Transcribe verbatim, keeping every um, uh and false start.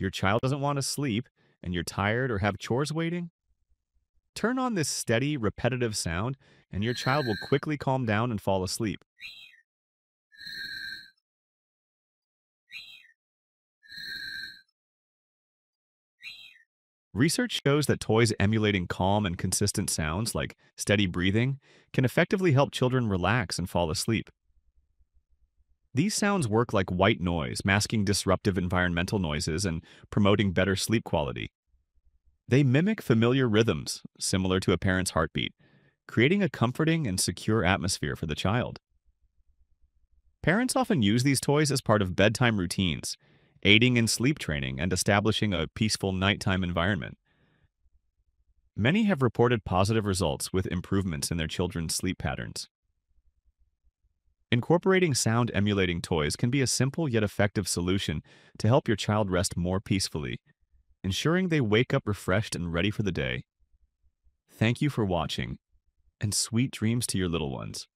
your child doesn't want to sleep, and you're tired or have chores waiting? Turn on this steady, repetitive sound, and your child will quickly calm down and fall asleep. Research shows that toys emulating calm and consistent sounds, like steady breathing, can effectively help children relax and fall asleep. These sounds work like white noise, masking disruptive environmental noises and promoting better sleep quality. They mimic familiar rhythms, similar to a parent's heartbeat, creating a comforting and secure atmosphere for the child. Parents often use these toys as part of bedtime routines, aiding in sleep training and establishing a peaceful nighttime environment. Many have reported positive results with improvements in their children's sleep patterns. Incorporating sound-emulating toys can be a simple yet effective solution to help your child rest more peacefully, ensuring they wake up refreshed and ready for the day. Thank you for watching, and sweet dreams to your little ones.